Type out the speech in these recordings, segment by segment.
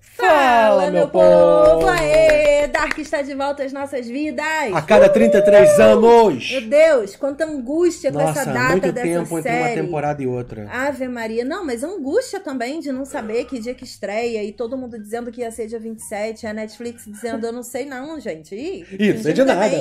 Fala, meu povo! Aê! Dark está de volta às nossas vidas! A cada 33 anos! Meu Deus, quanta angústia com essa data muito dessa tempo série. Entre uma temporada e outra. Ave Maria. Não, mas angústia também de não saber que dia que estreia e todo mundo dizendo que ia ser dia 27, a Netflix dizendo, eu não sei não, gente. Ih, não sei de nada.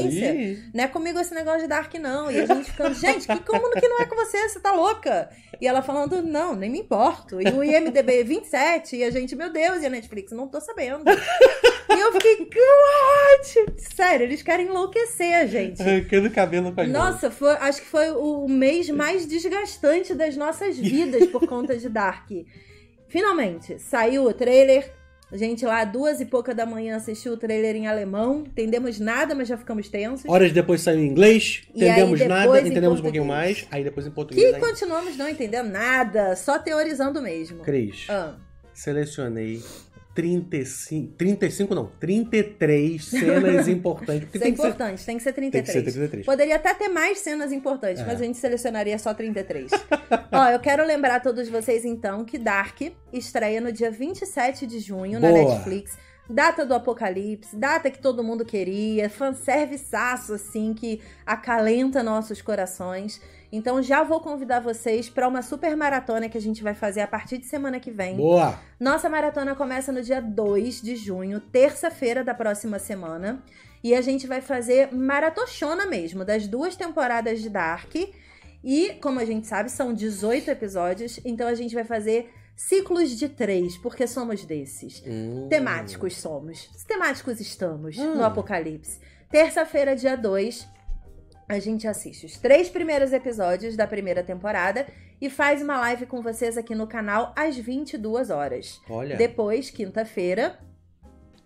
Não é comigo esse negócio de Dark, não. E a gente ficando, gente, como que não é com você? Você tá louca? E ela falando, não, nem me importo. E o IMDB 27, e a gente, meu Deus, e a Netflix, não tô sabendo. E eu fiquei, what? Sério, eles querem enlouquecer, gente. Arrancando o cabelo com a gente. Nossa, acho que foi o mês mais desgastante das nossas vidas por conta de Dark. Finalmente, saiu o trailer. A gente lá, 2h e pouca da manhã, assistiu o trailer em alemão. Entendemos nada, mas já ficamos tensos. Horas depois saiu em inglês. Entendemos nada, entendemos um pouquinho mais. Aí depois em português. E continuamos não entendendo nada, só teorizando mesmo. Cris, selecionei 33 cenas importantes. Isso é importante, tem que ser 33. Tem que ser 33. Poderia até ter mais cenas importantes, mas a gente selecionaria só 33. Ó, eu quero lembrar a todos vocês, então, que Dark estreia no dia 27 de junho na Netflix. Data do apocalipse, data que todo mundo queria, fanserviçaço, assim, que acalenta nossos corações. Então já vou convidar vocês para uma super maratona que a gente vai fazer a partir de semana que vem. Boa! Nossa maratona começa no dia 2 de junho, terça-feira da próxima semana. E a gente vai fazer maratochona mesmo, das 2 temporadas de Dark. E, como a gente sabe, são 18 episódios, então a gente vai fazer ciclos de 3, porque somos desses. Temáticos somos. Temáticos estamos no apocalipse. Terça-feira, dia 2... a gente assiste os 3 primeiros episódios da primeira temporada e faz uma live com vocês aqui no canal às 22 horas. Olha. Depois, quinta-feira,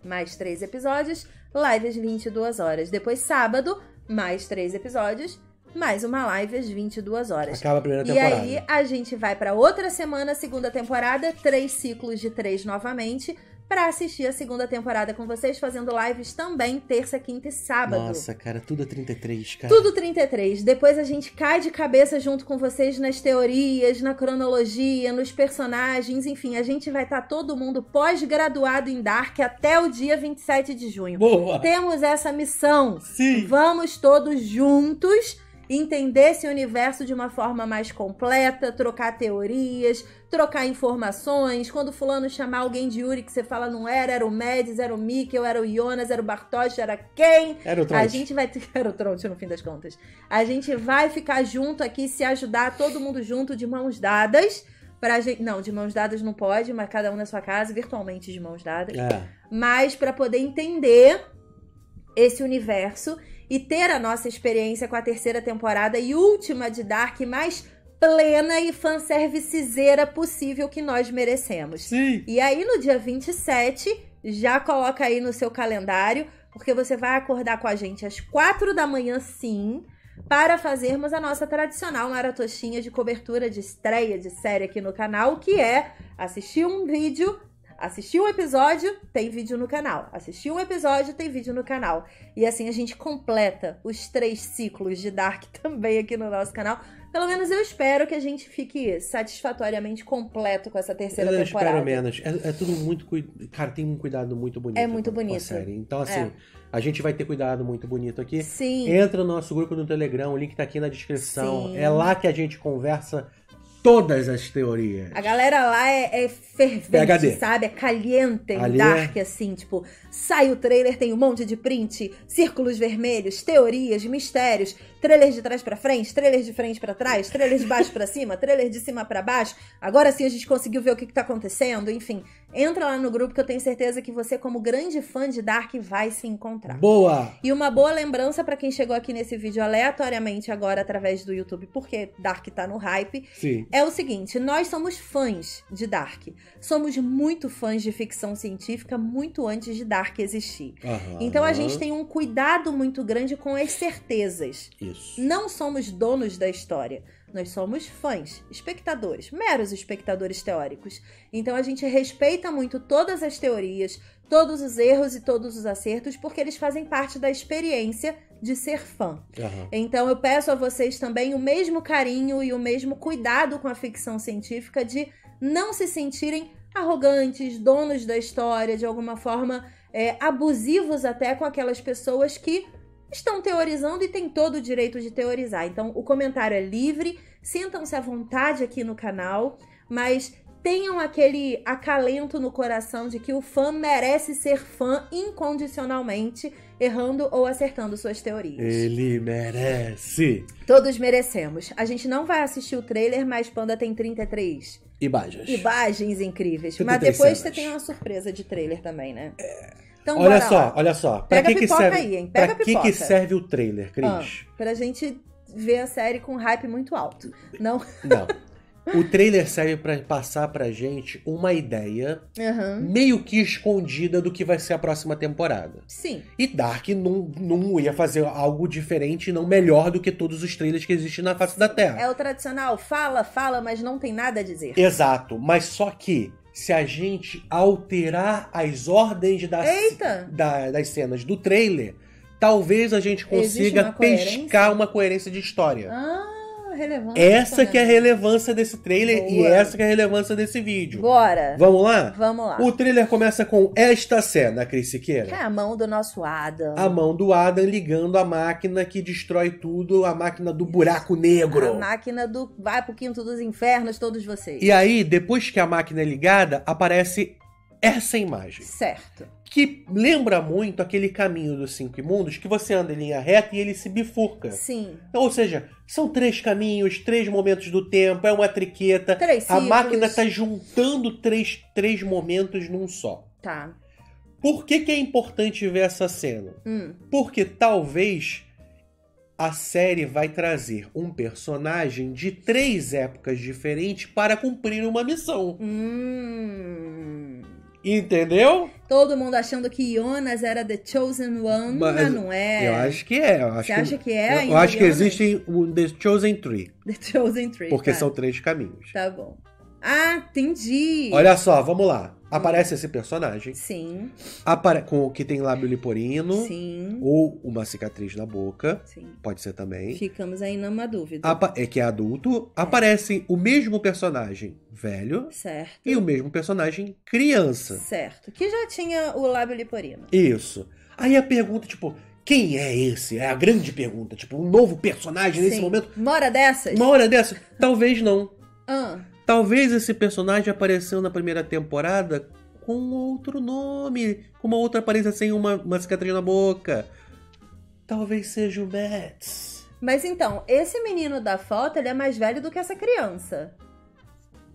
mais 3 episódios, live às 22 horas. Depois, sábado, mais 3 episódios, mais uma live às 22 horas. Acaba a primeira temporada. E aí, a gente vai para outra semana, segunda temporada, 3 ciclos de 3 novamente, pra assistir a segunda temporada com vocês, fazendo lives também, terça, quinta e sábado. Nossa, cara, tudo é 33, cara. Tudo 33. Depois a gente cai de cabeça junto com vocês nas teorias, na cronologia, nos personagens, enfim. A gente vai estar todo mundo pós-graduado em Dark até o dia 27 de junho. Boa! Temos essa missão. Sim! Vamos todos juntos entender esse universo de uma forma mais completa, trocar teorias, trocar informações. Quando fulano chamar alguém de Yuri que você fala não era, era o Médis, era o Mikkell, era o Jonas, era o Bartosz, era quem? Era o Tronte. A gente vai... Era o Tronte, no fim das contas. A gente vai ficar junto aqui, se ajudar, todo mundo junto, de mãos dadas. Pra gente... Não, de mãos dadas não pode, mas cada um na sua casa, virtualmente de mãos dadas. Mas para poder entender esse universo e ter a nossa experiência com a terceira temporada e última de Dark mais plena e fanservicezeira possível que nós merecemos. Sim. E aí no dia 27, já coloca aí no seu calendário, porque você vai acordar com a gente às 4 da manhã, sim, para fazermos a nossa tradicional maratoxinha de cobertura de estreia de série aqui no canal, que é assistir um vídeo... Assistiu um episódio, tem vídeo no canal. Assistiu um episódio, tem vídeo no canal. E assim a gente completa os 3 ciclos de Dark também aqui no nosso canal. Pelo menos eu espero que a gente fique satisfatoriamente completo com essa terceira temporada. Eu espero menos. É tudo muito... Cara, tem um cuidado muito bonito. É muito bonito. Com a série. Então assim... A gente vai ter cuidado muito bonito aqui. Sim. Entra no nosso grupo no Telegram, o link tá aqui na descrição. Sim. É lá que a gente conversa todas as teorias. A galera lá é fervente, PhD. Sabe? É caliente, Dark, assim, tipo... Sai o trailer, tem um monte de print, círculos vermelhos, teorias, mistérios, trailers de trás pra frente, trailers de frente pra trás, trailers de baixo pra cima, trailers de cima pra baixo. Agora sim a gente conseguiu ver o que tá acontecendo, enfim. Entra lá no grupo que eu tenho certeza que você, como grande fã de Dark, vai se encontrar. Boa! E uma boa lembrança pra quem chegou aqui nesse vídeo aleatoriamente agora através do YouTube, porque Dark tá no hype. Sim. É o seguinte, nós somos fãs de Dark. Somos muito fãs de ficção científica muito antes de Dark existir. Então a gente tem um cuidado muito grande com as certezas. Isso. Não somos donos da história. Nós somos fãs, espectadores, meros espectadores teóricos. Então a gente respeita muito todas as teorias, todos os erros e todos os acertos, porque eles fazem parte da experiência de ser fã. Uhum. Então eu peço a vocês também o mesmo carinho e o mesmo cuidado com a ficção científica de não se sentirem arrogantes, donos da história, de alguma forma abusivos até com aquelas pessoas que estão teorizando e têm todo o direito de teorizar. Então o comentário é livre, sintam-se à vontade aqui no canal, mas tenham aquele acalento no coração de que o fã merece ser fã incondicionalmente, errando ou acertando suas teorias. Ele merece! Todos merecemos. A gente não vai assistir o trailer, mas Panda tem 33 imagens. Imagens incríveis. Mas depois você tem uma surpresa de trailer também, né? Então, olha só, lá. Olha só. Pra pega que pipoca serve, aí, hein? Pega pra pipoca. Que serve o trailer, Cris? Pra gente ver a série com hype muito alto. Não. Não. O trailer serve pra passar pra gente uma ideia meio que escondida do que vai ser a próxima temporada. Sim. E Dark não ia fazer algo diferente, não melhor do que todos os trailers que existem na face da Terra. É o tradicional, fala, mas não tem nada a dizer. Exato, mas só que se a gente alterar as ordens das cenas do trailer, talvez a gente consiga pescar uma coerência de história. Essa que é a relevância desse trailer. Boa. E essa que é a relevância desse vídeo. Bora! Vamos lá? Vamos lá. O trailer começa com esta cena, Cris Siqueira. Que é a mão do nosso Adam. A mão do Adam ligando a máquina que destrói tudo, a máquina do buraco negro. A máquina do vai pro quinto dos infernos, todos vocês. E aí, depois que a máquina é ligada, aparece essa imagem. Certo. Que lembra muito aquele caminho dos 5 imundos, que você anda em linha reta e ele se bifurca. Sim. Ou seja, são 3 caminhos, 3 momentos do tempo, é uma triqueta. 3 ciclos. A máquina está juntando três momentos num só. Tá. Por que é importante ver essa cena? Porque talvez a série vai trazer um personagem de 3 épocas diferentes para cumprir uma missão. Entendeu? Todo mundo achando que Jonas era The Chosen One, mas não é. Eu acho que é. Você acha que é? Eu acho que existem The Chosen Three. The Chosen Three. Porque são 3 caminhos. Tá bom. Ah, entendi. Olha só, vamos lá. Aparece esse personagem. Sim. Com que tem lábio liporino. Sim. Ou uma cicatriz na boca. Sim. Pode ser também. Ficamos aí numa dúvida. É que é adulto. É. Aparece o mesmo personagem velho. Certo. E o mesmo personagem criança. Certo. Que já tinha o lábio liporino. Isso. Aí a pergunta, tipo, quem é esse? É a grande pergunta. Tipo, um novo personagem nesse momento? Uma hora dessas? Uma hora dessas? Talvez não. Talvez esse personagem apareceu na primeira temporada com outro nome, com uma outra aparência sem uma cicatriz na boca. Talvez seja o Mads. Mas então, esse menino da foto, ele é mais velho do que essa criança,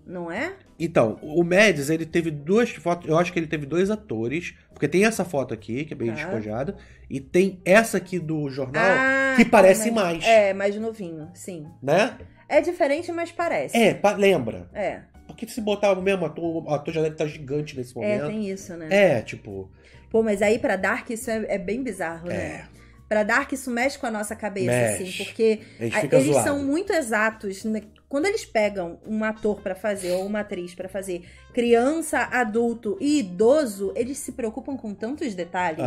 não é? Então, o Mads, ele teve 2 fotos, eu acho que ele teve 2 atores, porque tem essa foto aqui, que é bem despojada, e tem essa aqui do jornal, que parece mais. É, mais novinho, sim. Né? É diferente, mas parece. É, lembra. É. Porque se botar o mesmo ator, o ator já deve estar gigante nesse momento. É, tem isso, né? É, tipo... Pô, mas aí pra Dark isso é bem bizarro, né? É. Pra Dark isso mexe com a nossa cabeça, assim. Porque eles são muito exatos. Quando eles pegam um ator pra fazer, ou uma atriz pra fazer, criança, adulto e idoso, eles se preocupam com tantos detalhes...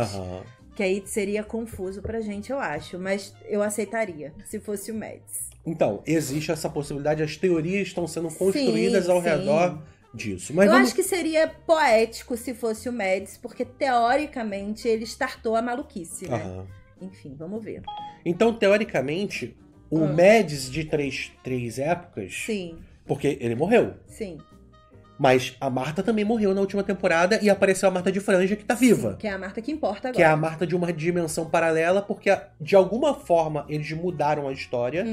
Que aí seria confuso pra gente, eu acho. Mas eu aceitaria, se fosse o Mads. Então, existe essa possibilidade. As teorias estão sendo construídas ao redor disso. Mas eu acho que seria poético se fosse o Mads, porque, teoricamente, ele startou a maluquice, né? Enfim, vamos ver. Então, teoricamente, o Mads de três épocas... Sim. Porque ele morreu. Sim. Mas a Marta também morreu na última temporada e apareceu a Marta de franja, que tá viva. Sim, que é a Marta que importa agora. Que é a Marta de uma dimensão paralela, porque de alguma forma eles mudaram a história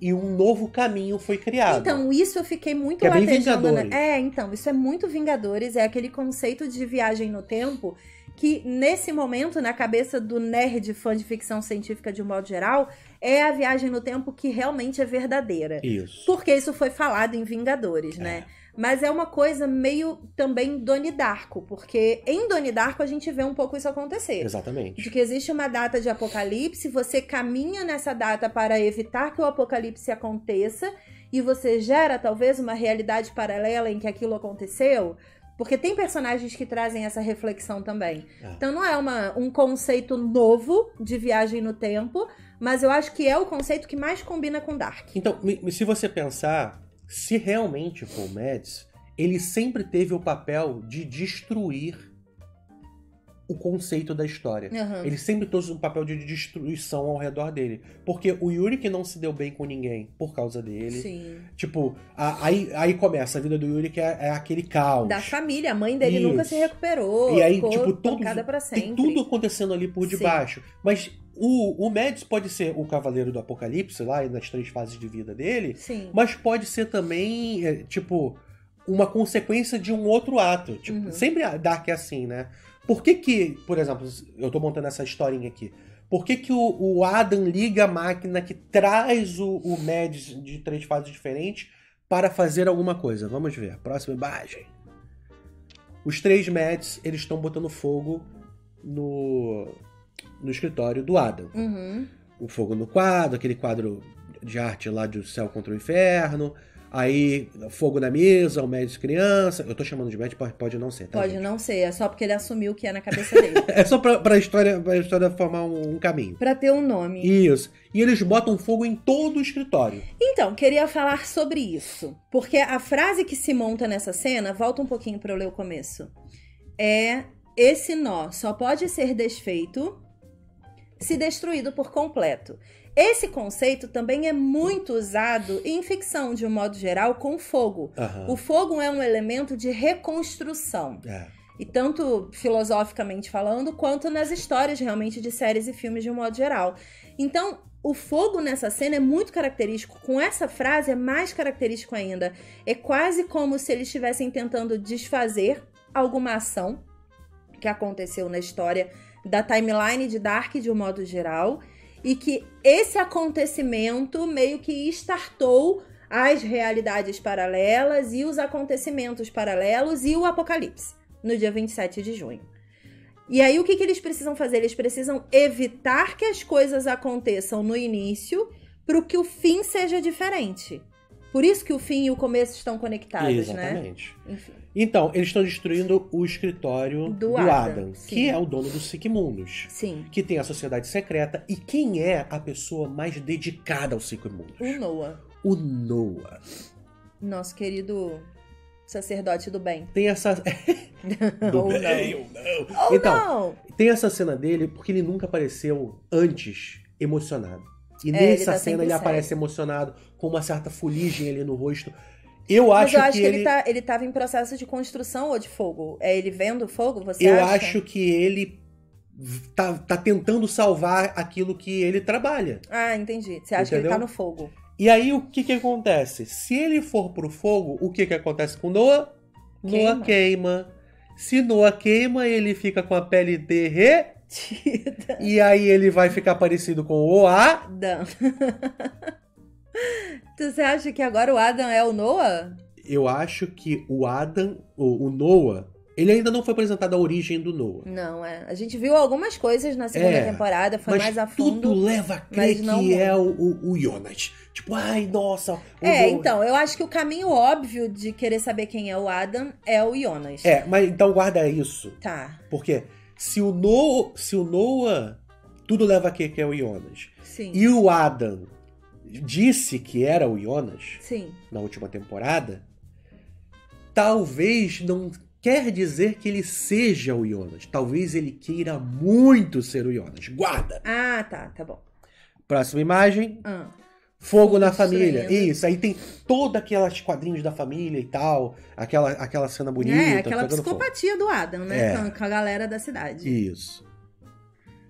e um novo caminho foi criado. Então, isso eu fiquei muito latejando. Que é bem Vingadores. Então, isso é muito Vingadores. É aquele conceito de viagem no tempo que, nesse momento, na cabeça do nerd fã de ficção científica de um modo geral, é a viagem no tempo que realmente é verdadeira. Isso. Porque isso foi falado em Vingadores, né? Mas é uma coisa meio também Donnie Darko, porque em Donnie Darko a gente vê um pouco isso acontecer. Exatamente. De que existe uma data de apocalipse, você caminha nessa data para evitar que o apocalipse aconteça, e você gera talvez uma realidade paralela em que aquilo aconteceu, porque tem personagens que trazem essa reflexão também. Ah. Então não é um conceito novo de viagem no tempo, mas eu acho que é o conceito que mais combina com Dark. Então, se você pensar, se realmente for o Mads, ele sempre teve o papel de destruir o conceito da história. Uhum. Ele sempre trouxe um papel de destruição ao redor dele. Porque o Yuri que não se deu bem com ninguém por causa dele. Sim. Tipo, aí começa a vida do Yuri que é aquele caos. Da família, a mãe dele nunca se recuperou. E aí, tipo, tudo, tem tudo acontecendo ali por debaixo. Sim. Mas o Mads pode ser o Cavaleiro do Apocalipse, lá nas 3 fases de vida dele. Sim. Mas pode ser também, tipo, uma consequência de um outro ato. Tipo, uhum. Sempre Dark é assim, né? Por que que, por exemplo, eu tô montando essa historinha aqui, por que que o Adam liga a máquina que traz o Mads de 3 fases diferentes para fazer alguma coisa? Vamos ver. Próxima imagem. Os 3 Mads, eles estão botando fogo no escritório do Adam. Uhum. O fogo no quadro, aquele quadro de arte lá do Céu contra o Inferno. Aí, fogo na mesa, o Mads criança... Eu tô chamando de Mads, pode não ser, tá? Pode gente? Não ser, é só porque ele assumiu o que é na cabeça dele. É só pra história formar um caminho. Pra ter um nome. Isso. E eles botam fogo em todo o escritório. Então, queria falar sobre isso. Porque a frase que se monta nessa cena... Volta um pouquinho pra eu ler o começo. É... Esse nó só pode ser desfeito... se destruído por completo. Esse conceito também é muito usado em ficção, de um modo geral, com fogo. Uhum. O fogo é um elemento de reconstrução. É. E tanto filosoficamente falando, quanto nas histórias realmente de séries e filmes de um modo geral. Então, o fogo nessa cena é muito característico. Com essa frase é mais característico ainda. É quase como se eles estivessem tentando desfazer alguma ação que aconteceu na história da timeline de Dark de um modo geral, e que esse acontecimento meio que startou as realidades paralelas e os acontecimentos paralelos e o apocalipse, no dia 27 de junho. E aí o que eles precisam fazer? Eles precisam evitar que as coisas aconteçam no início para que o fim seja diferente. Por isso que o fim e o começo estão conectados, exatamente, né? Enfim. Então, eles estão destruindo o escritório do Adam, que é o dono do Sic Mundus. Sim. Que tem a sociedade secreta. E quem é a pessoa mais dedicada ao Sic Mundus? O Noah. O Noah. Nosso querido sacerdote do bem. Tem essa... do ou bem, não. Ou não. Ou então, não. Tem essa cena dele porque ele nunca apareceu antes emocionado. E nessa cena ele aparece emocionado, com uma certa fuligem ali no rosto. Eu acho que ele tava em processo de construção ou de fogo. É ele vendo fogo, você acha? Eu acho que ele tá tentando salvar aquilo que ele trabalha. Ah, entendi. Você acha, entendeu? Que ele tá no fogo. E aí o que acontece? Se ele for pro fogo, o que acontece com Noah? Noah queima. Se Noah queima, ele fica com a pele derretida. E aí ele vai ficar parecido com o Adam. Você acha que agora o Adam é o Noah? Eu acho que o Adam, o Noah, ele ainda não foi apresentado a origem do Noah. Não, é. A gente viu algumas coisas na segunda temporada, foi mais a fundo. Tudo leva a crer que é o Jonas. Tipo, ai, nossa. Então, eu acho que o caminho óbvio de querer saber quem é o Adam é o Jonas. É, mas então guarda isso. Tá. Porque se o Noah, tudo leva a crer que é o Jonas. Sim. E o Adam disse que era o Jonas, sim, na última temporada, talvez não quer dizer que ele seja o Jonas. Talvez ele queira muito ser o Jonas. Guarda! Ah, tá bom. Próxima imagem. Fogo na família. Estranho. Isso, aí tem toda aquelas quadrinhos da família e tal, aquela cena bonita. É, aquela psicopatia do Adam, né? Com a galera da cidade. Isso.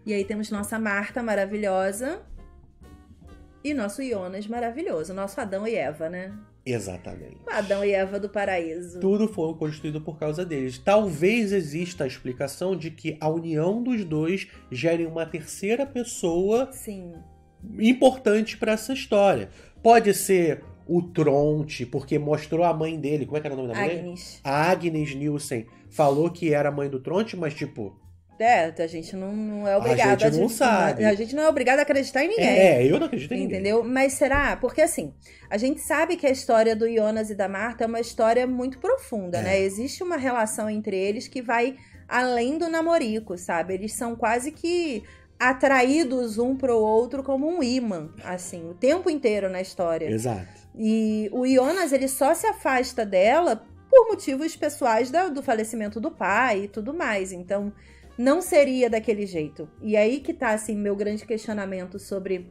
E aí temos nossa Marta maravilhosa. E nosso Jonas maravilhoso, nosso Adão e Eva, né? Exatamente. O Adão e Eva do paraíso. Tudo foi construído por causa deles. Talvez exista a explicação de que a união dos dois gere uma terceira pessoa, sim, importante para essa história. Pode ser o Tronte, porque mostrou a mãe dele. Como é que era o nome da mulher? Agnes. A Agnes Nielsen falou que era a mãe do Tronte, mas tipo... É, a gente não é obrigado. A gente não sabe. A gente não é obrigado a acreditar em ninguém. É, eu não acredito em ninguém. Entendeu? Mas será? Porque assim, a gente sabe que a história do Jonas e da Marta é uma história muito profunda, né? Existe uma relação entre eles que vai além do namorico, sabe? Eles são quase que atraídos um pro outro como um imã, assim, o tempo inteiro na história. Exato. E o Jonas, ele só se afasta dela por motivos pessoais do falecimento do pai e tudo mais. Então, não seria daquele jeito. E aí que tá, assim, meu grande questionamento sobre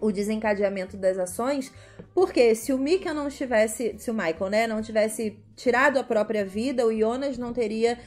o desencadeamento das ações, porque se o Mikkell não tivesse, se o Michael, né, não tivesse tirado a própria vida, o Jonas não teria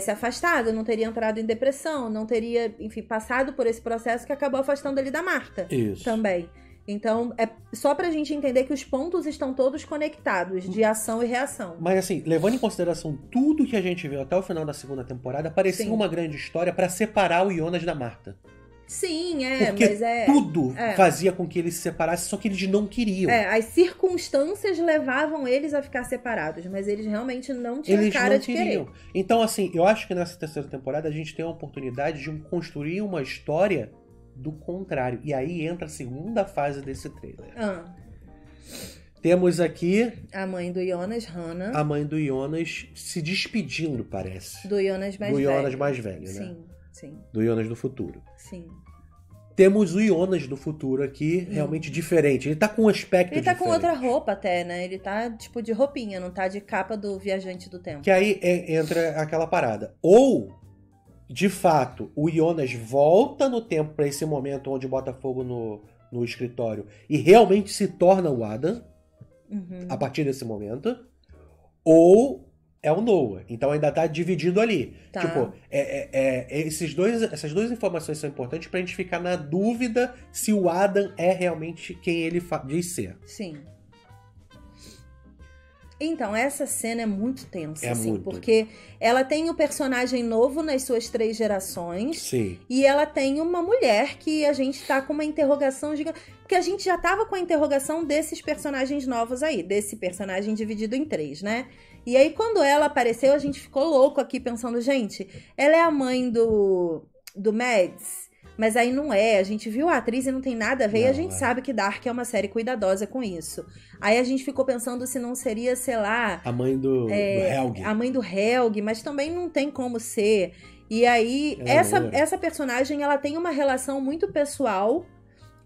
se afastado, não teria entrado em depressão, não teria, enfim, passado por esse processo que acabou afastando ele da Marta. Isso. Também. Então, é só pra gente entender que os pontos estão todos conectados, de ação e reação. Mas assim, levando em consideração tudo que a gente viu até o final da segunda temporada, parecia uma grande história pra separar o Jonas da Marta. Sim, porque mas tudo fazia com que eles se separassem, só que eles não queriam. As circunstâncias levavam eles a ficar separados, mas eles realmente não tinham cara de querer. Então, assim, eu acho que nessa terceira temporada a gente tem a oportunidade de construir uma história do contrário. E aí entra a segunda fase desse trailer. Temos aqui a mãe do Jonas, Hannah. A mãe do Jonas se despedindo, parece. Do Jonas mais velho. Do Jonas mais velho, né? Sim. Do Jonas do futuro. Sim. Temos o Jonas do futuro aqui, realmente diferente. Ele tá com um aspecto diferente. Ele tá com outra roupa até, né? Ele tá, tipo, de roupinha, não tá de capa do Viajante do Tempo. Que aí entra aquela parada. Ou, de fato, o Jonas volta no tempo pra esse momento onde bota fogo no escritório e realmente se torna o Adam, a partir desse momento. Ou é o Noah, então ainda tá dividido ali. Tá. Tipo, essas duas informações são importantes pra gente ficar na dúvida se o Adam é realmente quem ele diz ser. Sim. Então, essa cena é muito tensa, muito. Porque ela tem o personagem novo nas suas 3 gerações. Sim. E ela tem uma mulher que a gente tá com uma interrogação gigante. Porque a gente já tava com a interrogação desses personagens novos aí, desse personagem dividido em 3, né? E aí, quando ela apareceu, a gente ficou louco aqui pensando, gente, ela é a mãe do Mads, mas aí não é. A gente viu a atriz e não tem nada a ver, e a gente sabe que Dark é uma série cuidadosa com isso. Aí a gente ficou pensando se não seria, sei lá, a mãe do Helg. A mãe do Helg, mas também não tem como ser. E aí, essa personagem, ela tem uma relação muito pessoal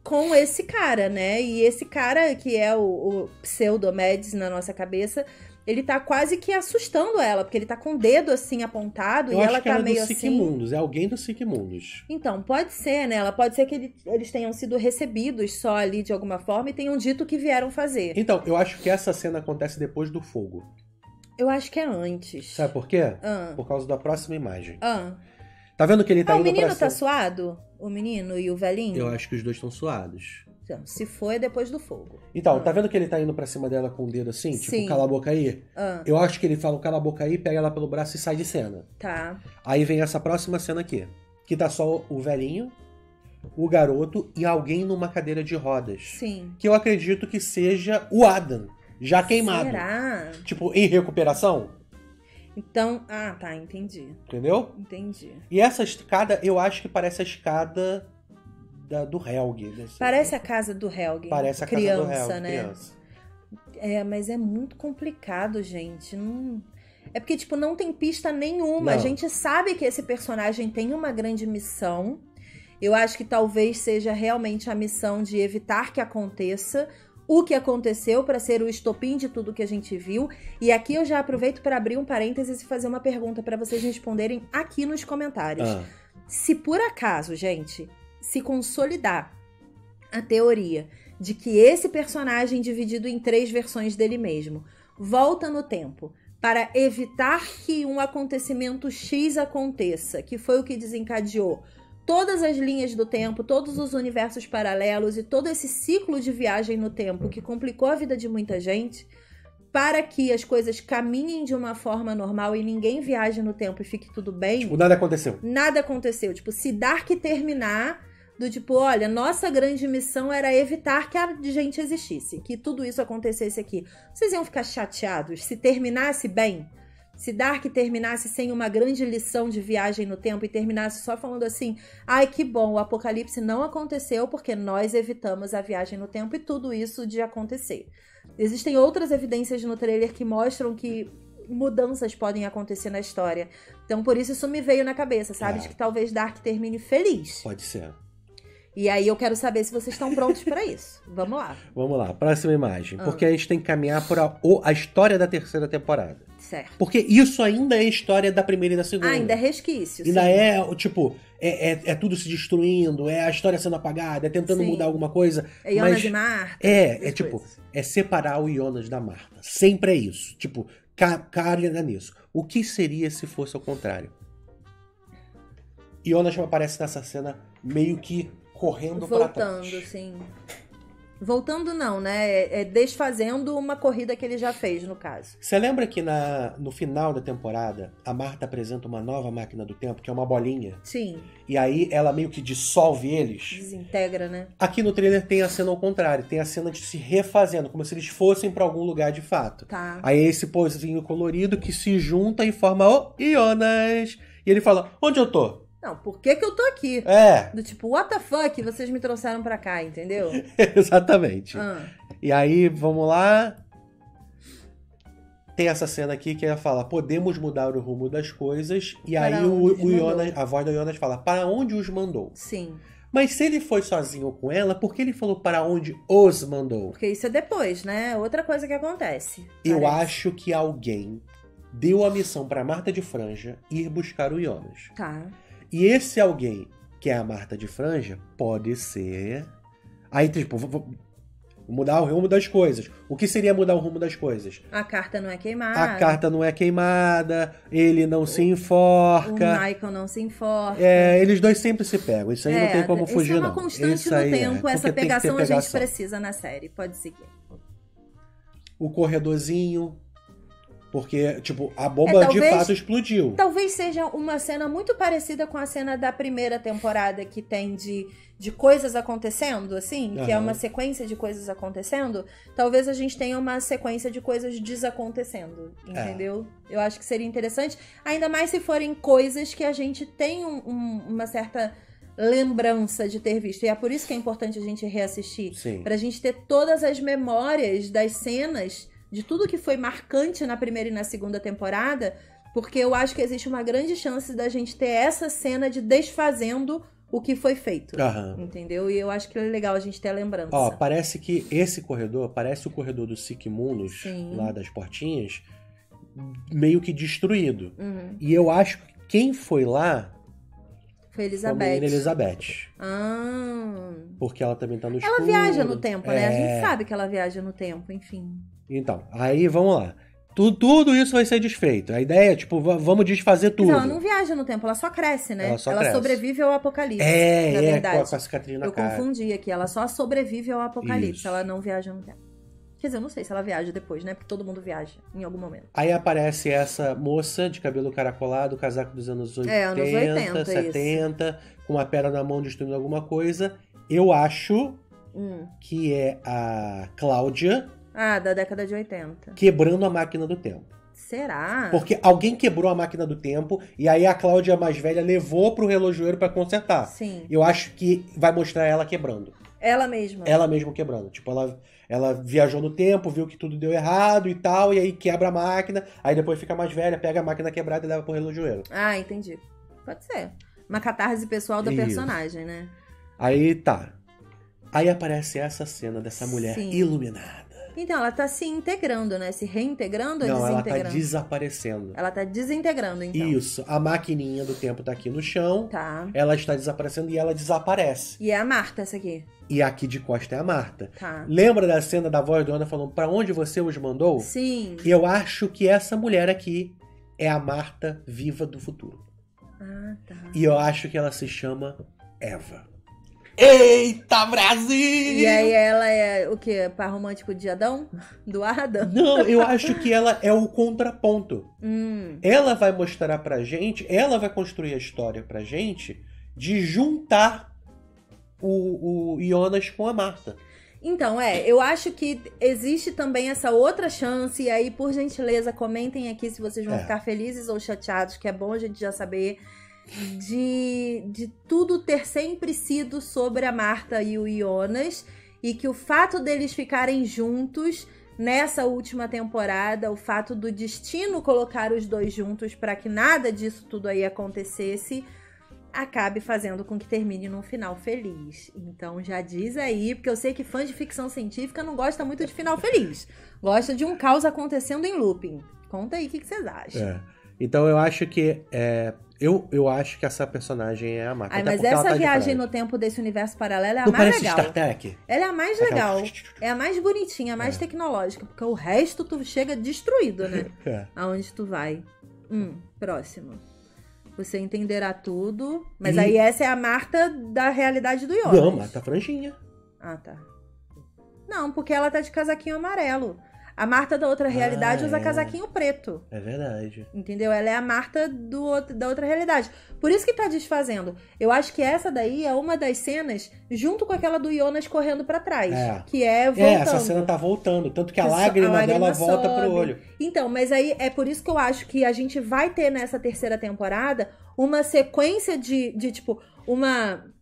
com esse cara, né? E esse cara, que é o pseudo Mads na nossa cabeça, ele tá quase que assustando ela, porque ele tá com o dedo, assim, apontado, e ela tá meio assim... Eu acho que é do Sic Mundus, é alguém do Sic Mundus. Então, pode ser, né? Pode ser que eles tenham sido recebidos só ali, de alguma forma, e tenham dito o que vieram fazer. Então, eu acho que essa cena acontece depois do fogo. Eu acho que é antes. Sabe por quê? Por causa da próxima imagem. Tá vendo que ele tá indo pra... O menino tá suado? O menino e o velhinho? Eu acho que os dois estão suados. Então, se for, é depois do fogo. Então, tá vendo que ele tá indo pra cima dela com o dedo assim? Tipo, cala a boca aí? Eu acho que ele fala, cala a boca aí, pega ela pelo braço e sai de cena. Tá. Aí vem essa próxima cena aqui. Que tá só o velhinho, o garoto e alguém numa cadeira de rodas. Sim. Que eu acredito que seja o Adam, já queimado. Será? Tipo, em recuperação? Então, tá, entendi. Entendeu? Entendi. E essa escada, eu acho que parece a escada... do Helg. Parece a casa do Helg. Parece a casa do Helg, né? Criança. Mas é muito complicado, gente. É porque, tipo, não tem pista nenhuma. Não. A gente sabe que esse personagem tem uma grande missão. Eu acho que talvez seja realmente a missão de evitar que aconteça o que aconteceu, para ser o estopim de tudo que a gente viu. E aqui eu já aproveito para abrir um parênteses e fazer uma pergunta para vocês responderem aqui nos comentários. Se por acaso, gente, se consolidar a teoria de que esse personagem dividido em 3 versões dele mesmo volta no tempo para evitar que um acontecimento X aconteça, que foi o que desencadeou todas as linhas do tempo, todos os universos paralelos e todo esse ciclo de viagem no tempo que complicou a vida de muita gente, para que as coisas caminhem de uma forma normal e ninguém viaje no tempo e fique tudo bem... Tipo, nada aconteceu. Nada aconteceu. Tipo, se Dark terminar... Do tipo, olha, nossa grande missão era evitar que a gente existisse, que tudo isso acontecesse aqui. Vocês iam ficar chateados se terminasse bem? Se Dark terminasse sem uma grande lição de viagem no tempo e terminasse só falando assim, ai que bom, o apocalipse não aconteceu porque nós evitamos a viagem no tempo e tudo isso de acontecer. Existem outras evidências no trailer que mostram que mudanças podem acontecer na história. Então por isso me veio na cabeça, sabe? De que talvez Dark termine feliz. Pode ser. E aí eu quero saber se vocês estão prontos para isso. Vamos lá. Vamos lá, próxima imagem. Porque a gente tem que caminhar por a história da terceira temporada. Certo. Porque isso ainda é história da primeira e da segunda. Ainda é resquício. Ainda é, tipo, é tudo se destruindo, é a história sendo apagada, é tentando mudar alguma coisa. É Jonas e Marta. É tipo, é separar o Jonas da Marta. Sempre é isso. Tipo, carga nisso. O que seria se fosse ao contrário? Jonas aparece nessa cena meio que correndo pra trás. Voltando, sim. Voltando não, né? É desfazendo uma corrida que ele já fez, no caso. Você lembra que no final da temporada, a Marta apresenta uma nova máquina do tempo, que é uma bolinha? Sim. E aí ela meio que dissolve eles. Desintegra, né? Aqui no trailer tem a cena ao contrário. Tem a cena de se refazendo, como se eles fossem pra algum lugar de fato. Tá. Aí esse pozinho colorido que se junta e forma o Jonas. E ele fala, onde eu tô? Não, por que eu tô aqui? É. Do tipo, what the fuck, vocês me trouxeram pra cá, entendeu? Exatamente. E aí, vamos lá. Tem essa cena aqui que ela fala, podemos mudar o rumo das coisas. E para aí o Jonas, a voz do Jonas fala, para onde os mandou? Sim. Mas se ele foi sozinho com ela, por que ele falou para onde os mandou? Porque isso é depois, né? Outra coisa que acontece. Eu acho que alguém deu a missão pra Marta de Franja ir buscar o Jonas. Tá. E esse alguém, que é a Marta de Franja, pode ser... Aí, tipo, vou mudar o rumo das coisas. O que seria mudar o rumo das coisas? A carta não é queimada. A carta não é queimada, ele não se enforca. O Mikkell não se enforca. É, eles dois sempre se pegam, isso aí não tem como fugir, não. É uma constante no tempo, essa pegação a gente precisa na série, pode seguir. O corredorzinho... Porque, tipo, a bomba de fato explodiu. Talvez seja uma cena muito parecida com a cena da primeira temporada que tem de coisas acontecendo, assim. Uhum. Que é uma sequência de coisas acontecendo. Talvez a gente tenha uma sequência de coisas desacontecendo, entendeu? É. Eu acho que seria interessante. Ainda mais se forem coisas que a gente tem uma certa... lembrança de ter visto. E é por isso que é importante a gente reassistir. Sim. Pra gente ter todas as memórias das cenas... de tudo que foi marcante na primeira e na segunda temporada, porque eu acho que existe uma grande chance da gente ter essa cena de desfazendo o que foi feito. Aham. Entendeu? E eu acho que é legal a gente ter a lembrança. Ó, parece que esse corredor, parece o corredor do Sic Mundus, lá das portinhas, meio que destruído. Uhum. E eu acho que quem foi lá... foi Elizabeth. Ah. Porque ela também tá no escuro. Ela viaja no tempo, né? A gente sabe que ela viaja no tempo, enfim... Então, aí vamos lá. Tudo isso vai ser desfeito. A ideia é, tipo, vamos desfazer tudo. Mas ela não viaja no tempo, ela só cresce, né? Ela sobrevive ao apocalipse, na verdade. Com a cicatriz na cara. Eu confundi aqui, ela só sobrevive ao apocalipse, isso. Ela não viaja no tempo. Quer dizer, eu não sei se ela viaja depois, né? Porque todo mundo viaja em algum momento. Aí aparece essa moça de cabelo caracolado, casaco dos anos 80, anos 80 70, isso. Com uma pedra na mão destruindo alguma coisa. Eu acho que é a Cláudia... Ah, da década de 80. Quebrando a máquina do tempo. Será? Porque alguém quebrou a máquina do tempo e aí a Cláudia mais velha levou pro relojoeiro pra consertar. Sim. Eu acho que vai mostrar ela quebrando. Ela mesma? Ela mesma quebrando. Tipo, ela viajou no tempo, viu que tudo deu errado e tal, e aí quebra a máquina, aí depois fica mais velha, pega a máquina quebrada e leva pro relojoeiro. Ah, entendi. Pode ser. Uma catarse pessoal da personagem, né? Aí tá. Aí aparece essa cena dessa mulher iluminada. Então, ela tá se integrando, né? Se reintegrando ou desintegrando? Não, ela tá desaparecendo. Ela tá desintegrando, então. Isso. A maquininha do tempo tá aqui no chão. Tá. Ela está desaparecendo e ela desaparece. E é a Marta essa aqui. E aqui de costa é a Marta. Tá. Lembra da cena da voz do Ana falando pra onde você os mandou? Sim. Eu acho que essa mulher aqui é a Marta viva do futuro. Ah, tá. E eu acho que ela se chama Eva. Eita, Brasil! E aí ela é o quê? Par romântico de Adão? Do Adão? Não, eu acho que ela é o contraponto. Ela vai mostrar pra gente, ela vai construir a história pra gente de juntar o Jonas com a Marta. Então, eu acho que existe também essa outra chance, e aí, por gentileza, comentem aqui se vocês vão ficar felizes ou chateados, que é bom a gente já saber, de tudo ter sempre sido sobre a Marta e o Jonas, e que o fato deles ficarem juntos nessa última temporada, o fato do destino colocar os dois juntos para que nada disso tudo aí acontecesse, acabe fazendo com que termine num final feliz. Então já diz aí, porque eu sei que fã de ficção científica não gosta muito de final feliz. Gosta de um caos acontecendo em looping. Conta aí o que vocês acham. Então eu acho que... Eu acho que essa personagem é a Marta. Mas essa viagem no tempo desse universo paralelo é a mais legal. Star Trek? Ela é a mais legal. É a mais bonitinha, a mais tecnológica. Porque o resto tu chega destruído, né? Aonde tu vai. Próximo. Você entenderá tudo. Mas aí essa é a Marta da realidade do Jonas. Não, Marta franjinha. Ah, tá. Não, porque ela tá de casaquinho amarelo. A Marta da outra realidade usa casaquinho preto. É verdade. Entendeu? Ela é a Marta da outra realidade. Por isso que tá desfazendo. Eu acho que essa daí é uma das cenas junto com aquela do Jonas correndo pra trás. Que é voltando. Essa cena tá voltando. Tanto que a lágrima dela sobe. Volta pro olho. Então, mas aí é por isso que eu acho que a gente vai ter nessa terceira temporada uma sequência de tipo...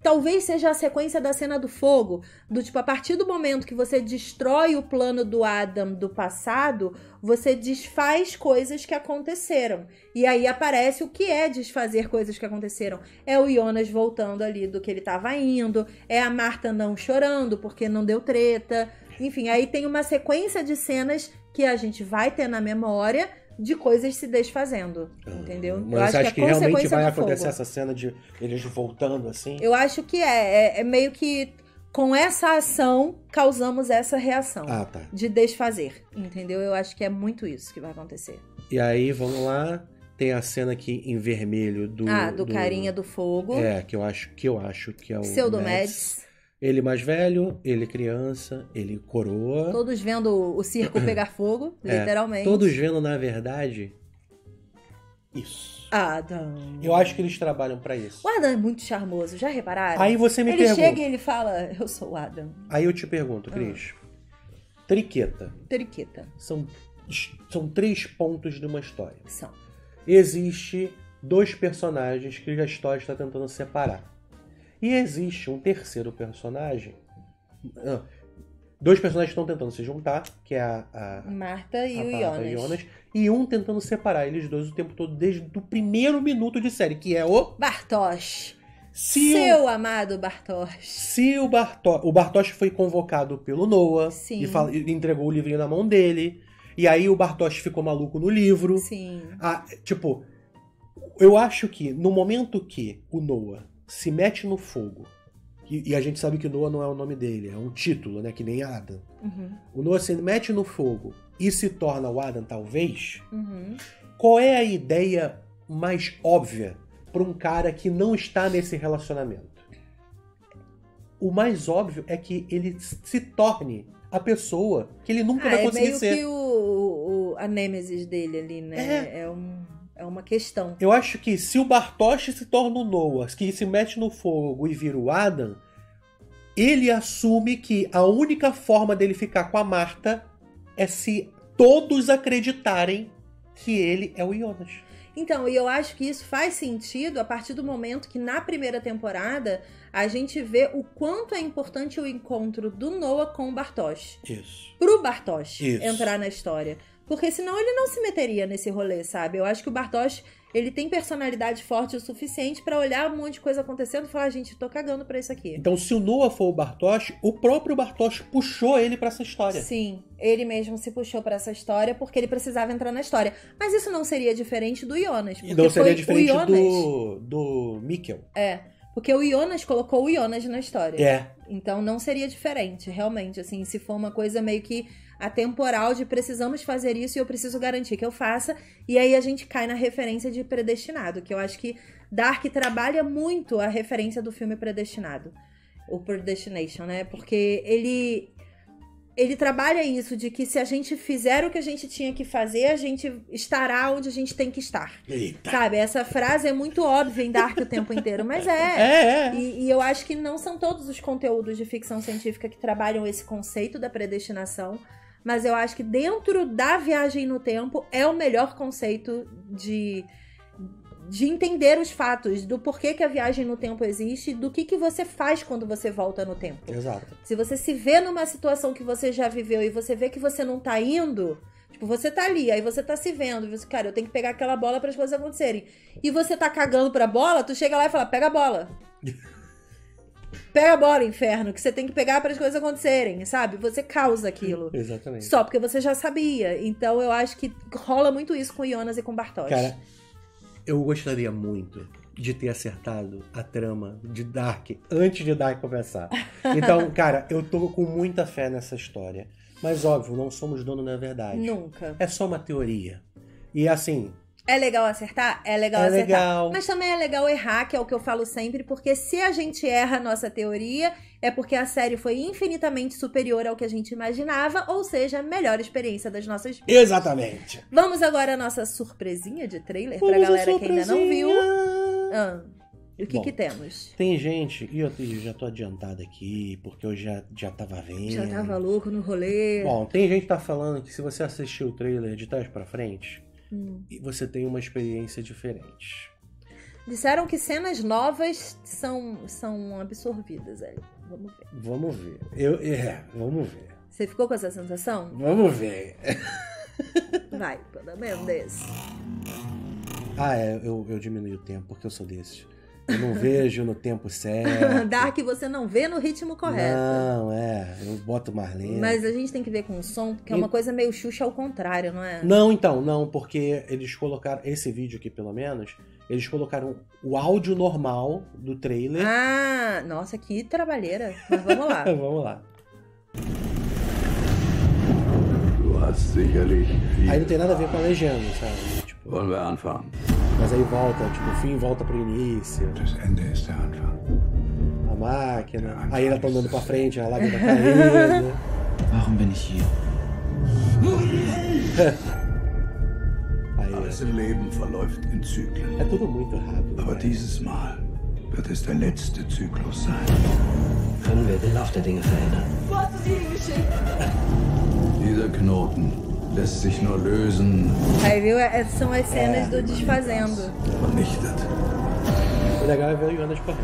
Talvez seja a sequência da cena do fogo, do tipo, a partir do momento que você destrói o plano do Adam do passado, você desfaz coisas que aconteceram. E aí aparece o que é desfazer coisas que aconteceram. É o Jonas voltando ali do que ele estava indo, é a Marta não chorando porque não deu treta. Enfim, aí tem uma sequência de cenas que a gente vai ter na memória de coisas se desfazendo, entendeu? Mas eu acho que é realmente vai acontecer essa cena de eles voltando assim? Eu acho que é meio que com essa ação causamos essa reação de desfazer, entendeu? Eu acho que é muito isso que vai acontecer. E aí, vamos lá, tem a cena aqui em vermelho do carinha do fogo. Que eu acho que é o Pseudomedes. Ele mais velho, ele criança, ele coroa. Todos vendo o circo pegar fogo, literalmente. Todos vendo, na verdade, isso. Adam. Eu acho que eles trabalham pra isso. O Adam é muito charmoso, já repararam? Aí você me pergunta. Ele chega e ele fala, eu sou o Adam. Aí eu te pergunto, Cris. Triqueta. São três pontos de uma história. São. Existe dois personagens que a história está tentando separar. E existe um terceiro personagem. Dois personagens estão tentando se juntar, que é a Marta e o Jonas. E um tentando separar eles dois o tempo todo, desde o primeiro minuto de série, que é o... Bartosz. Seu amado Bartosz. Se o Bartosz... O Bartosz foi convocado pelo Noah. Sim. E entregou o livrinho na mão dele. E aí o Bartosz ficou maluco no livro. Sim. Eu acho que no momento que o Noah se mete no fogo, e a gente sabe que Noah não é o nome dele, é um título, né, que nem Adam. O Noah se mete no fogo e se torna o Adam, talvez. Qual é a ideia mais óbvia para um cara que não está nesse relacionamento? O mais óbvio é que ele se torne a pessoa que ele nunca vai conseguir ser. É meio que a nêmesis dele ali, né? É uma questão. Eu acho que se o Bartosz se torna o Noah, que se mete no fogo e vira o Adam, ele assume que a única forma dele ficar com a Marta é se todos acreditarem que ele é o Jonas. Então, e eu acho que isso faz sentido a partir do momento que na primeira temporada a gente vê o quanto é importante o encontro do Noah com o Bartosz. Isso. Pro Bartosz entrar na história. Porque senão ele não se meteria nesse rolê, sabe? Eu acho que o Bartosz, ele tem personalidade forte o suficiente pra olhar um monte de coisa acontecendo e falar, gente, tô cagando pra isso aqui. Então, se o Noah for o Bartosz, o próprio Bartosz puxou ele pra essa história. Sim, ele mesmo se puxou pra essa história porque ele precisava entrar na história. Mas isso não seria diferente do Jonas. E não seria diferente do Mikkell. Porque o Jonas colocou o Jonas na história. Então não seria diferente, realmente. Assim, se for uma coisa meio que atemporal de precisamos fazer isso e eu preciso garantir que eu faça. E aí a gente cai na referência de Predestinado, que eu acho que Dark trabalha muito a referência do filme Predestinado. O Predestination, né? Porque ele... ele trabalha isso, de que se a gente fizer o que a gente tinha que fazer, a gente estará onde a gente tem que estar. Eita. Sabe? Essa frase é muito óbvia em Dark o tempo inteiro, mas é. E eu acho que não são todos os conteúdos de ficção científica que trabalham esse conceito da predestinação, mas eu acho que dentro da viagem no tempo é o melhor conceito de entender os fatos, do porquê que a viagem no tempo existe, do que você faz quando você volta no tempo. Exato. Se você se vê numa situação que você já viveu e você vê que você não tá indo, tipo, você tá ali, aí você tá se vendo, você, cara, eu tenho que pegar aquela bola para as coisas acontecerem. E você tá cagando pra bola, tu chega lá e fala, pega a bola. Pega a bola, inferno, que você tem que pegar para as coisas acontecerem, sabe? Você causa aquilo. Exatamente. Só porque você já sabia. Então eu acho que rola muito isso com o Jonas e com o Bartosz. Cara, eu gostaria muito de ter acertado a trama de Dark antes de Dark começar. Então, cara, eu tô com muita fé nessa história. Mas, óbvio, não somos donos da verdade. Nunca. É só uma teoria. E, assim... É legal acertar? É legal acertar. Legal. Mas também é legal errar, que é o que eu falo sempre, porque se a gente erra a nossa teoria, é porque a série foi infinitamente superior ao que a gente imaginava, ou seja, a melhor experiência das nossas vidas. Exatamente. Vamos agora à nossa surpresinha de trailer, pra galera que ainda não viu. O que temos? Tem gente, e eu já tô adiantado aqui, porque eu já tava vendo. Já tava louco no rolê. Bom, tem gente que tá falando que se você assistir o trailer de trás pra frente... E você tem uma experiência diferente. Disseram que cenas novas são absorvidas aí. Vamos ver. Vamos ver. Você ficou com essa sensação? Vamos ver. Vai, pelo menos desse. Eu diminuí o tempo, porque eu sou desse. Eu não vejo no tempo certo. Dark você não vê no ritmo correto. Não, eu boto mais lento. Mas a gente tem que ver com o som, porque é uma coisa meio Xuxa ao contrário, não é? Não, então, não, porque eles colocaram, esse vídeo aqui pelo menos, eles colocaram o áudio normal do trailer. Ah, nossa, que trabalheira. Mas vamos lá. Vamos lá. Aí não tem nada a ver com a legenda, sabe? Mas aí volta, tipo, o fim volta pro início. A máquina. Aí ela tá andando pra frente, a lágrima tá caindo. Warum bin ich hier? Aí. É tudo muito rápido. Aber dieses Mal wird es der letzte Zyklus sein. Können wir den Lauf der Dinge verändern? Wo hast du sie hingeschickt? Dieser Knoten. Aí, viu? São as cenas do desfazendo. O legal é ver o Jonas correndo.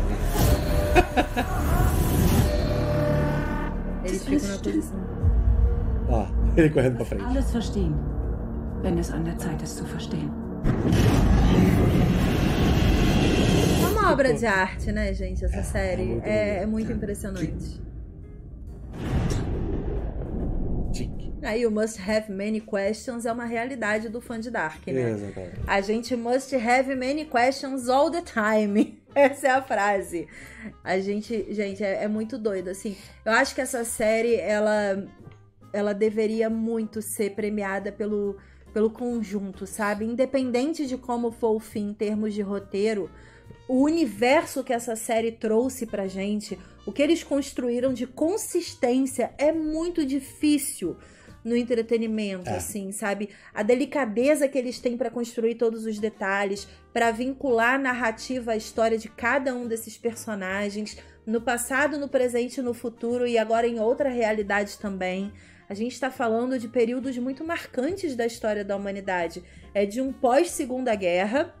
Eles ficam na posição. Ó, ele correndo pra frente. Alles verstehen, wenn es an der Zeit ist zu verstehen. É uma obra de arte, né, gente? Essa série é muito impressionante. Aí o Must Have Many Questions é uma realidade do fã de Dark, né? Exatamente. A gente must have many questions all the time. Essa é a frase. A gente, é muito doido, assim. Eu acho que essa série, ela deveria muito ser premiada pelo conjunto, sabe? Independente de como for o fim em termos de roteiro, o universo que essa série trouxe pra gente, o que eles construíram de consistência é muito difícil no entretenimento, assim, sabe? A delicadeza que eles têm para construir todos os detalhes, para vincular a narrativa à história de cada um desses personagens, no passado, no presente, no futuro e agora em outra realidade também. A gente está falando de períodos muito marcantes da história da humanidade. É de um pós-Segunda Guerra,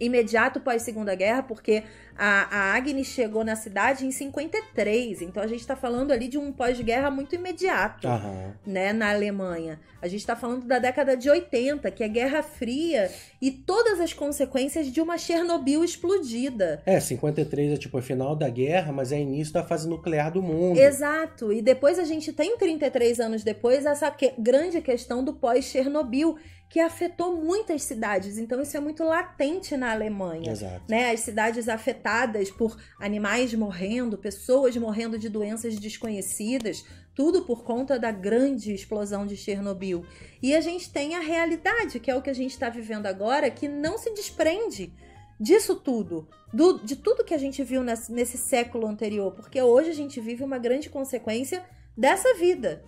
imediato pós-Segunda Guerra, porque a Agnes chegou na cidade em 53, então a gente tá falando ali de um pós-guerra muito imediato, né, na Alemanha. A gente tá falando da década de 80, que é Guerra Fria, e todas as consequências de uma Chernobyl explodida. 53 é tipo o final da guerra, mas é início da fase nuclear do mundo. Exato, e depois a gente tem 33 anos depois essa grande questão do pós-Chernobyl, que afetou muitas cidades, então isso é muito latente na Alemanha. Exato. Né? As cidades afetadas por animais morrendo, pessoas morrendo de doenças desconhecidas, tudo por conta da grande explosão de Chernobyl. E a gente tem a realidade, que é o que a gente está vivendo agora, que não se desprende disso tudo, de tudo que a gente viu nesse século anterior, porque hoje a gente vive uma grande consequência dessa vida.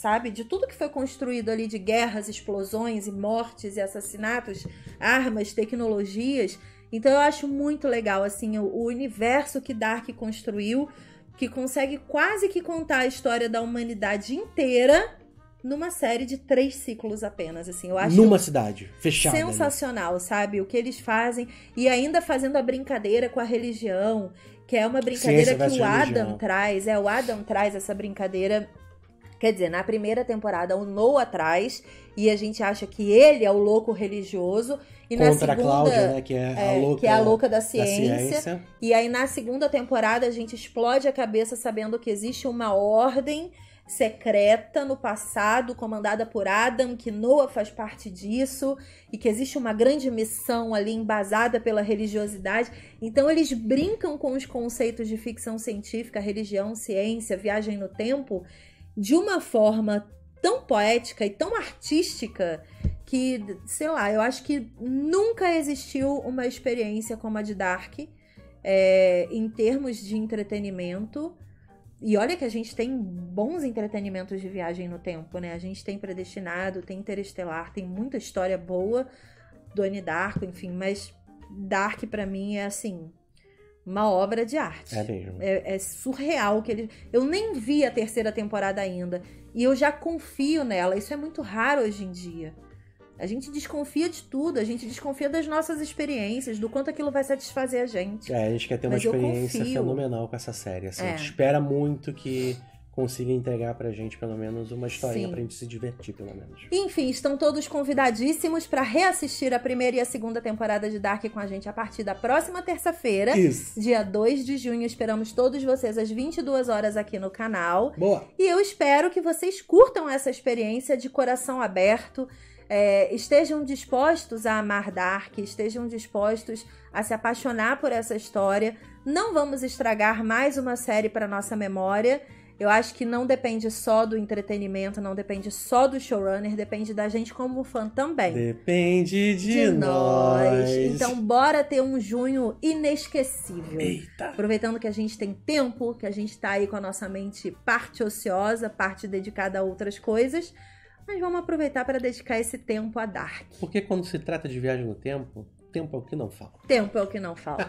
sabe? De tudo que foi construído ali de guerras, explosões e mortes e assassinatos, armas, tecnologias. Então eu acho muito legal, assim, o universo que Dark construiu, que consegue quase que contar a história da humanidade inteira numa série de 3 ciclos apenas, assim. Eu acho numa cidade fechada. Sensacional, né? Sabe? O que eles fazem e ainda fazendo a brincadeira com a religião, que é uma brincadeira que o Adam traz. É, o Adam traz essa brincadeira. Quer dizer, na primeira temporada o Noah traz e a gente acha que ele é o louco religioso. E contra na segunda, a Cláudia, né, que é a louca da ciência. E aí na segunda temporada a gente explode a cabeça sabendo que existe uma ordem secreta no passado, comandada por Adam, que Noah faz parte disso, e que existe uma grande missão ali embasada pela religiosidade. Então eles brincam com os conceitos de ficção científica, religião, ciência, viagem no tempo, de uma forma tão poética e tão artística que, sei lá, eu acho que nunca existiu uma experiência como a de Dark, em termos de entretenimento. E olha que a gente tem bons entretenimentos de viagem no tempo, né? A gente tem Predestinado, tem Interestelar, tem muita história boa, Donnie Darko, enfim. Mas Dark, pra mim, é assim, uma obra de arte. É mesmo. É surreal que ele... Eu nem vi a 3ª temporada ainda. E eu já confio nela. Isso é muito raro hoje em dia. A gente desconfia de tudo, a gente desconfia das nossas experiências, do quanto aquilo vai satisfazer a gente. É, a gente quer ter uma experiência fenomenal com essa série, assim. A gente espera muito que consiga entregar pra gente pelo menos uma historinha pra gente se divertir, pelo menos. Enfim, estão todos convidadíssimos pra reassistir a 1ª e a 2ª temporada de Dark com a gente a partir da próxima terça-feira, dia 2 de junho. Esperamos todos vocês às 22 horas aqui no canal. Boa! E eu espero que vocês curtam essa experiência de coração aberto. Estejam dispostos a amar Dark, estejam dispostos a se apaixonar por essa história. Não vamos estragar mais uma série para nossa memória. Eu acho que não depende só do entretenimento, não depende só do showrunner, depende da gente como fã também. Depende de nós. Então bora ter um junho inesquecível. Eita. Aproveitando que a gente tem tempo, que a gente tá aí com a nossa mente parte ociosa, parte dedicada a outras coisas. Mas vamos aproveitar para dedicar esse tempo a Dark. Porque quando se trata de viagem no tempo, tempo é o que não falta. Tempo é o que não falta.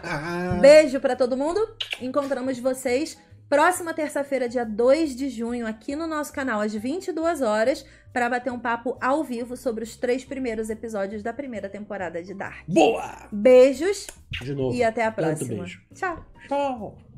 Beijo para todo mundo. Encontramos vocês próxima terça-feira, dia 2 de junho, aqui no nosso canal, às 22 horas, para bater um papo ao vivo sobre os 3 primeiros episódios da 1ª temporada de Dark. Boa! Beijos. De novo. E até a próxima. Tanto beijo. Tchau. Tchau.